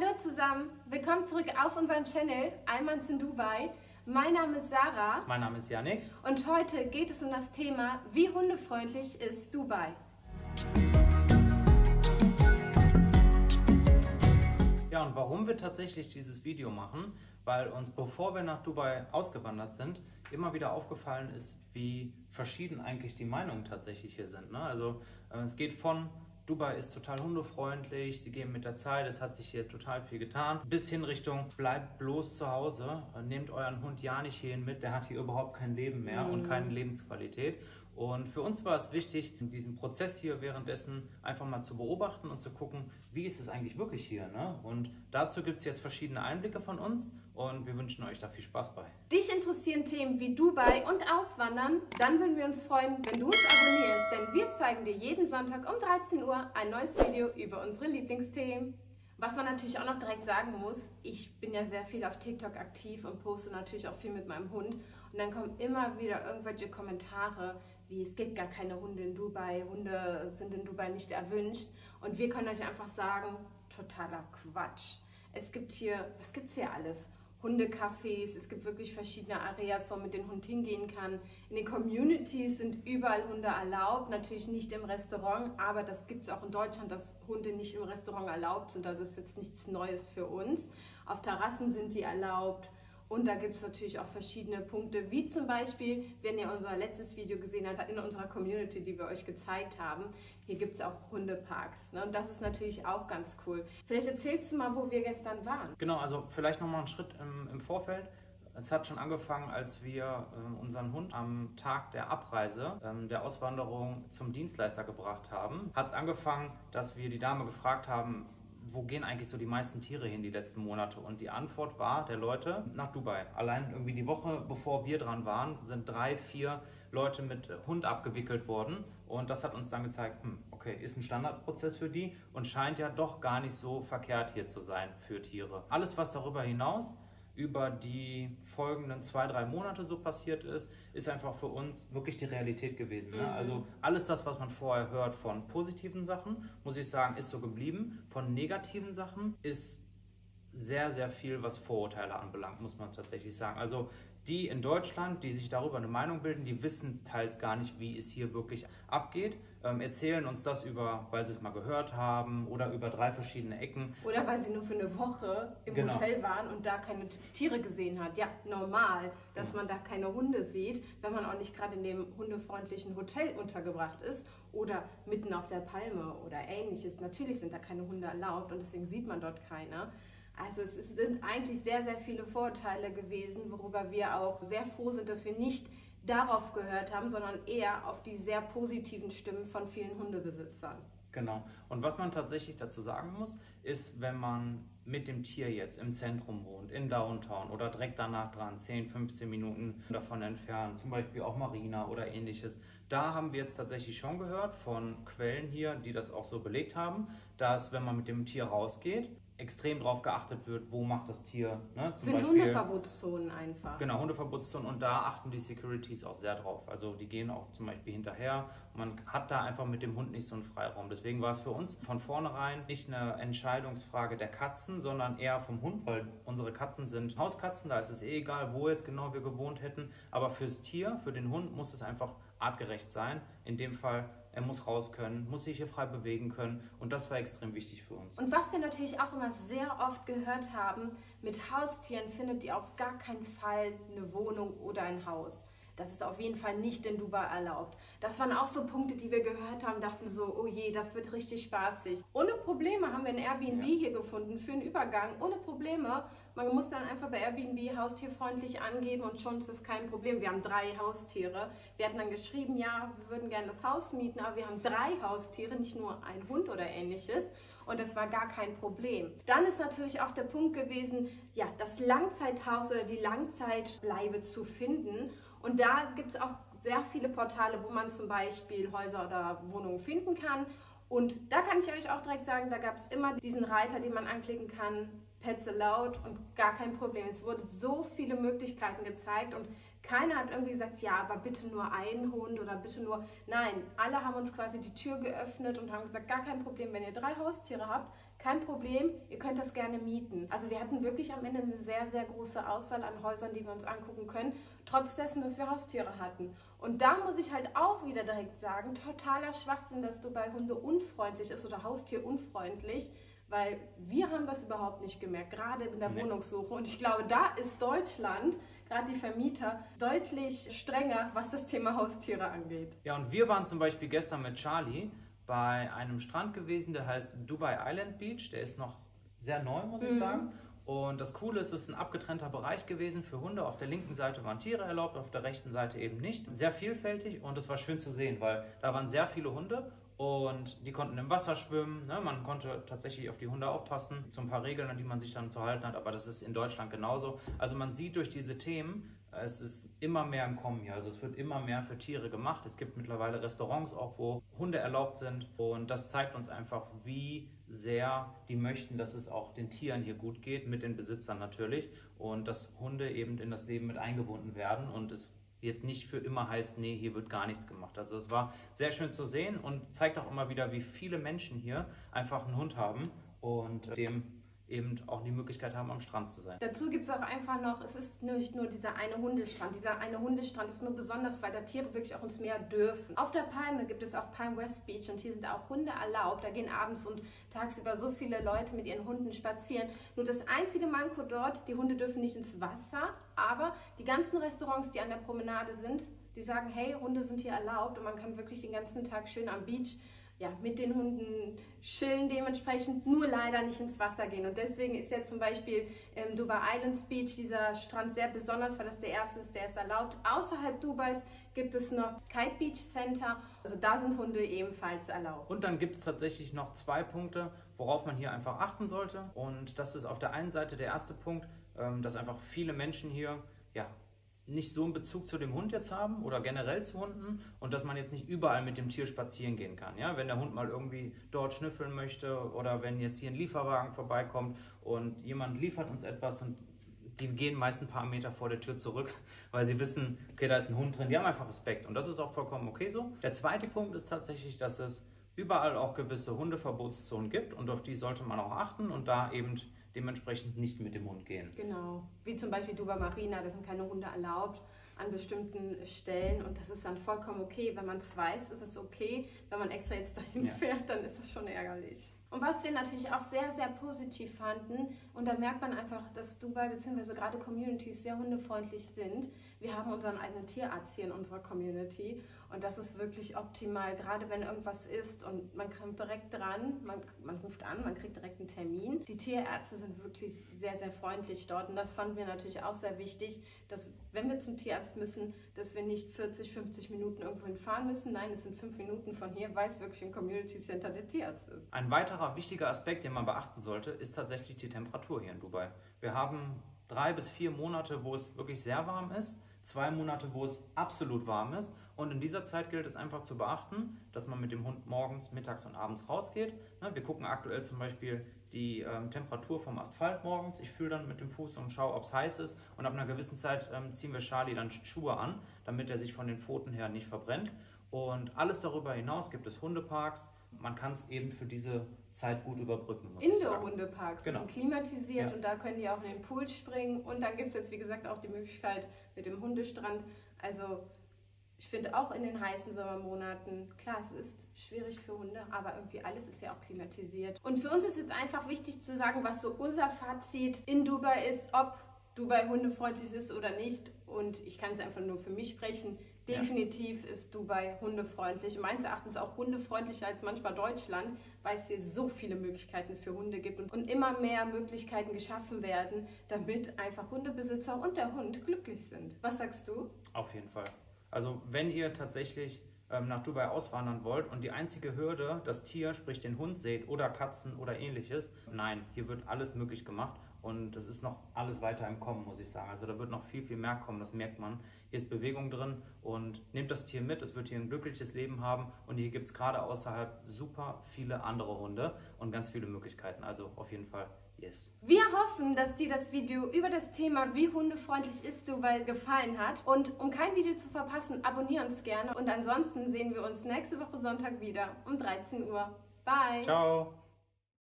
Hallo zusammen, willkommen zurück auf unserem Channel Almans in Dubai. Mein Name ist Sarah. Mein Name ist Yannick. Und heute geht es um das Thema, wie hundefreundlich ist Dubai? Ja, und warum wir tatsächlich dieses Video machen, weil uns, bevor wir nach Dubai ausgewandert sind, immer wieder aufgefallen ist, wie verschieden eigentlich die Meinungen tatsächlich hier sind. Ne? Also es geht von Dubai ist total hundefreundlich, sie gehen mit der Zeit, es hat sich hier total viel getan, bis hin Richtung, bleibt bloß zu Hause, nehmt euren Hund ja nicht hierhin mit, der hat hier überhaupt kein Leben mehr und keine Lebensqualität. Und für uns war es wichtig, diesen Prozess hier währenddessen einfach mal zu beobachten und zu gucken, wie ist es eigentlich wirklich hier, ne? Und dazu gibt es jetzt verschiedene Einblicke von uns und wir wünschen euch da viel Spaß bei. Dich interessieren Themen wie Dubai und Auswandern? Dann würden wir uns freuen, wenn du uns abonnierst, denn wir zeigen dir jeden Sonntag um 13 Uhr ein neues Video über unsere Lieblingsthemen. Was man natürlich auch noch direkt sagen muss, ich bin ja sehr viel auf TikTok aktiv und poste natürlich auch viel mit meinem Hund. Und dann kommen immer wieder irgendwelche Kommentare, wie es gibt gar keine Hunde in Dubai, Hunde sind in Dubai nicht erwünscht. Und wir können euch einfach sagen, totaler Quatsch. Es gibt hier, was gibt es hier alles? Hundecafés, es gibt wirklich verschiedene Areas, wo man mit dem Hund hingehen kann. In den Communities sind überall Hunde erlaubt, natürlich nicht im Restaurant, aber das gibt es auch in Deutschland, dass Hunde nicht im Restaurant erlaubt sind, also ist jetzt nichts Neues für uns. Auf Terrassen sind die erlaubt und da gibt es natürlich auch verschiedene Punkte, wie zum Beispiel, wenn ihr unser letztes Video gesehen habt, in unserer Community, die wir euch gezeigt haben, hier gibt es auch Hundeparks, ne? Und das ist natürlich auch ganz cool. Vielleicht erzählst du mal, wo wir gestern waren. Genau, also vielleicht nochmal einen Schritt im Vorfeld. Es hat schon angefangen, als wir unseren Hund am Tag der Abreise, der Auswanderung zum Dienstleister gebracht haben. Hat es angefangen, dass wir die Dame gefragt haben, wo gehen eigentlich so die meisten Tiere hin die letzten Monate? Und die Antwort war der Leute nach Dubai. Allein irgendwie die Woche, bevor wir dran waren, sind 3, 4 Leute mit Hund abgewickelt worden. Und das hat uns dann gezeigt, okay, ist ein Standardprozess für die und scheint ja doch gar nicht so verkehrt hier zu sein für Tiere. Alles, was darüber hinaus über die folgenden 2, 3 Monate so passiert ist, ist einfach für uns wirklich die Realität gewesen. Ne? Also alles das, was man vorher hört von positiven Sachen, muss ich sagen, ist so geblieben. Von negativen Sachen ist sehr, sehr viel, was Vorurteile anbelangt, muss man tatsächlich sagen. Also die in Deutschland, die sich darüber eine Meinung bilden, die wissen teils gar nicht, wie es hier wirklich abgeht. Erzählen uns das weil sie es mal gehört haben oder über 3 verschiedene Ecken. Oder weil sie nur für eine Woche im Hotel waren und da keine Tiere gesehen hat. Ja, normal, dass man da keine Hunde sieht, wenn man auch nicht gerade in dem hundefreundlichen Hotel untergebracht ist oder mitten auf der Palme oder ähnliches. Natürlich sind da keine Hunde erlaubt und deswegen sieht man dort keine. Also es sind eigentlich sehr, sehr viele Vorurteile gewesen, worüber wir auch sehr froh sind, dass wir nicht darauf gehört haben, sondern eher auf die sehr positiven Stimmen von vielen Hundebesitzern. Genau. Und was man tatsächlich dazu sagen muss, ist, wenn man mit dem Tier jetzt im Zentrum wohnt, in Downtown oder direkt danach dran, 10, 15 Minuten davon entfernt, zum Beispiel auch Marina oder ähnliches, da haben wir jetzt tatsächlich schon gehört von Quellen hier, die das auch so belegt haben, dass wenn man mit dem Tier rausgeht, extrem darauf geachtet wird, wo macht das Tier. Ne? Zum Beispiel Hundeverbotszonen einfach. Genau, Hundeverbotszonen und da achten die Securities auch sehr drauf. Also die gehen auch zum Beispiel hinterher. Man hat da einfach mit dem Hund nicht so einen Freiraum. Deswegen war es für uns von vornherein nicht eine Entscheidungsfrage der Katzen, sondern eher vom Hund, weil unsere Katzen sind Hauskatzen, da ist es eh egal, wo jetzt genau wir gewohnt hätten. Aber fürs Tier, für den Hund muss es einfach artgerecht sein. In dem Fall, er muss raus können, muss sich hier frei bewegen können und das war extrem wichtig für uns. Und was wir natürlich auch immer sehr oft gehört haben, mit Haustieren findet ihr auf gar keinen Fall eine Wohnung oder ein Haus. Das ist auf jeden Fall nicht in Dubai erlaubt. Das waren auch so Punkte, die wir gehört haben, dachten so, oh je, das wird richtig spaßig. Ohne Probleme haben wir ein Airbnb hier gefunden für einen Übergang, ohne Probleme. Man muss dann einfach bei Airbnb haustierfreundlich angeben und schon ist es kein Problem. Wir haben 3 Haustiere. Wir hatten dann geschrieben, ja, wir würden gerne das Haus mieten, aber wir haben 3 Haustiere, nicht nur einen Hund oder ähnliches. Und das war gar kein Problem. Dann ist natürlich auch der Punkt gewesen, ja, das Langzeithaus oder die Langzeitbleibe zu finden. Und da gibt es auch sehr viele Portale, wo man zum Beispiel Häuser oder Wohnungen finden kann. Und da kann ich euch auch direkt sagen, da gab es immer diesen Reiter, den man anklicken kann, Pets allowed und gar kein Problem. Es wurden so viele Möglichkeiten gezeigt und keiner hat irgendwie gesagt, ja, aber bitte nur einen Hund oder bitte nur... Nein, alle haben uns quasi die Tür geöffnet und haben gesagt, gar kein Problem, wenn ihr 3 Haustiere habt, kein Problem, ihr könnt das gerne mieten. Also wir hatten wirklich am Ende eine sehr, sehr große Auswahl an Häusern, die wir uns angucken können, trotz dessen, dass wir Haustiere hatten. Und da muss ich halt auch wieder direkt sagen, totaler Schwachsinn, dass Dubai hundeunfreundlich ist oder haustierunfreundlich, weil wir haben das überhaupt nicht gemerkt, gerade in der Wohnungssuche. Und ich glaube, da ist Deutschland, gerade die Vermieter, deutlich strenger, was das Thema Haustiere angeht. Ja, und wir waren zum Beispiel gestern mit Charlie bei einem Strand gewesen, der heißt Dubai Island Beach. Der ist noch sehr neu, muss ich sagen. Und das Coole ist, es ist ein abgetrennter Bereich gewesen für Hunde. Auf der linken Seite waren Tiere erlaubt, auf der rechten Seite eben nicht. Sehr vielfältig und es war schön zu sehen, weil da waren sehr viele Hunde. Und die konnten im Wasser schwimmen, ne? Man konnte tatsächlich auf die Hunde aufpassen, so ein paar Regeln, an die man sich dann zu halten hat, aber das ist in Deutschland genauso. Also man sieht durch diese Themen, es ist immer mehr im Kommen hier, also es wird immer mehr für Tiere gemacht. Es gibt mittlerweile Restaurants auch, wo Hunde erlaubt sind und das zeigt uns einfach, wie sehr die möchten, dass es auch den Tieren hier gut geht, mit den Besitzern natürlich und dass Hunde eben in das Leben mit eingebunden werden und es jetzt nicht für immer heißt, nee, hier wird gar nichts gemacht. Also es war sehr schön zu sehen und zeigt auch immer wieder, wie viele Menschen hier einfach einen Hund haben und dem eben auch die Möglichkeit haben, am Strand zu sein. Dazu gibt es auch einfach noch, es ist nicht nur dieser eine Hundestrand. Dieser eine Hundestrand ist nur besonders, weil da Tiere wirklich auch ins Meer dürfen. Auf der Palme gibt es auch Palm West Beach und hier sind auch Hunde erlaubt. Da gehen abends und tagsüber so viele Leute mit ihren Hunden spazieren. Nur das einzige Manko dort, die Hunde dürfen nicht ins Wasser, aber die ganzen Restaurants, die an der Promenade sind, die sagen, hey, Hunde sind hier erlaubt und man kann wirklich den ganzen Tag schön am Beach ja, mit den Hunden chillen, dementsprechend nur leider nicht ins Wasser gehen. Und deswegen ist ja zum Beispiel im Dubai Islands Beach dieser Strand sehr besonders, weil das der erste ist, der ist erlaubt. Außerhalb Dubais gibt es noch Kite Beach Center, also da sind Hunde ebenfalls erlaubt. Und dann gibt es tatsächlich noch zwei Punkte, worauf man hier einfach achten sollte. Und das ist auf der einen Seite der erste Punkt, dass einfach viele Menschen hier, ja, nicht so einen Bezug zu dem Hund jetzt haben oder generell zu Hunden und dass man jetzt nicht überall mit dem Tier spazieren gehen kann. Ja? Wenn der Hund mal irgendwie dort schnüffeln möchte oder wenn jetzt hier ein Lieferwagen vorbeikommt und jemand liefert uns etwas und die gehen meist ein paar Meter vor der Tür zurück, weil sie wissen, okay, da ist ein Hund drin, die haben einfach Respekt und das ist auch vollkommen okay so. Der zweite Punkt ist tatsächlich, dass es überall auch gewisse Hundeverbotszonen gibt und auf die sollte man auch achten und da eben dementsprechend nicht mit dem Hund gehen. Genau, wie zum Beispiel Dubai Marina, da sind keine Hunde erlaubt an bestimmten Stellen und das ist dann vollkommen okay. Wenn man es weiß, ist es okay. Wenn man extra jetzt dahin fährt, dann ist das schon ärgerlich. Und was wir natürlich auch sehr, sehr positiv fanden, und da merkt man einfach, dass Dubai bzw. gerade Communities sehr hundefreundlich sind. Wir haben unseren eigenen Tierarzt hier in unserer Community und das ist wirklich optimal, gerade wenn irgendwas ist und man kommt direkt dran, man ruft an, man kriegt direkt einen Termin. Die Tierärzte sind wirklich sehr, sehr freundlich dort und das fanden wir natürlich auch sehr wichtig, dass wenn wir zum Tierarzt müssen, dass wir nicht 40, 50 Minuten irgendwo hinfahren müssen. Nein, es sind 5 Minuten von hier, weil es wirklich im Community Center der Tierarzt ist. Ein weiterer wichtiger Aspekt, den man beachten sollte, ist tatsächlich die Temperatur hier in Dubai. Wir haben 3 bis 4 Monate, wo es wirklich sehr warm ist, 2 Monate, wo es absolut warm ist und in dieser Zeit gilt es einfach zu beachten, dass man mit dem Hund morgens, mittags und abends rausgeht. Wir gucken aktuell zum Beispiel die Temperatur vom Asphalt morgens, ich fühle dann mit dem Fuß und schaue, ob es heiß ist und ab einer gewissen Zeit ziehen wir Charlie dann Schuhe an, damit er sich von den Pfoten her nicht verbrennt und alles darüber hinaus gibt es Hundeparks. Man kann es eben für diese Zeit gut überbrücken. Indoor-Hundeparks, genau. Die sind klimatisiert und da können die auch in den Pool springen. Und dann gibt es jetzt, wie gesagt, auch die Möglichkeit mit dem Hundestrand. Also ich finde auch in den heißen Sommermonaten, klar, es ist schwierig für Hunde, aber irgendwie alles ist ja auch klimatisiert. Und für uns ist jetzt einfach wichtig zu sagen, was so unser Fazit in Dubai ist, ob Dubai hundefreundlich ist oder nicht. Und ich kann es einfach nur für mich sprechen. Definitiv ist Dubai hundefreundlich. Meines Erachtens auch hundefreundlicher als manchmal Deutschland, weil es hier so viele Möglichkeiten für Hunde gibt und immer mehr Möglichkeiten geschaffen werden, damit einfach Hundebesitzer und der Hund glücklich sind. Was sagst du? Auf jeden Fall. Also wenn ihr tatsächlich nach Dubai auswandern wollt und die einzige Hürde, das Tier, sprich den Hund seht oder Katzen oder ähnliches, nein, hier wird alles möglich gemacht. Und es ist noch alles weiter im Kommen, muss ich sagen. Also da wird noch viel, viel mehr kommen, das merkt man. Hier ist Bewegung drin und nehmt das Tier mit, es wird hier ein glückliches Leben haben. Und hier gibt es gerade außerhalb super viele andere Hunde und ganz viele Möglichkeiten. Also auf jeden Fall yes. Wir hoffen, dass dir das Video über das Thema, wie hundefreundlich ist Dubai, gefallen hat. Und um kein Video zu verpassen, abonniere uns gerne. Und ansonsten sehen wir uns nächste Woche Sonntag wieder um 13 Uhr. Bye! Ciao!